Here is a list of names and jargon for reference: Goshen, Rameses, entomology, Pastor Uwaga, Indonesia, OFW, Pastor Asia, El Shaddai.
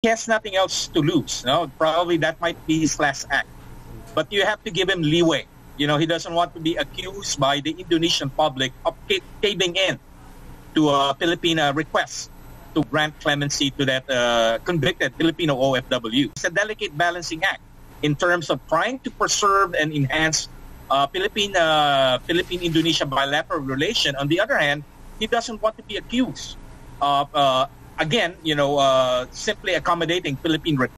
He has nothing else to lose. No, probably that might be his last act. But you have to give him leeway. You know, he doesn't want to be accused by the Indonesian public of caving in to a Filipino request to grant clemency to that convicted Filipino OFW. It's a delicate balancing act in terms of trying to preserve and enhance Philippine-Indonesia bilateral relation. On the other hand, he doesn't want to be accused of, again, simply accommodating Philippine requests.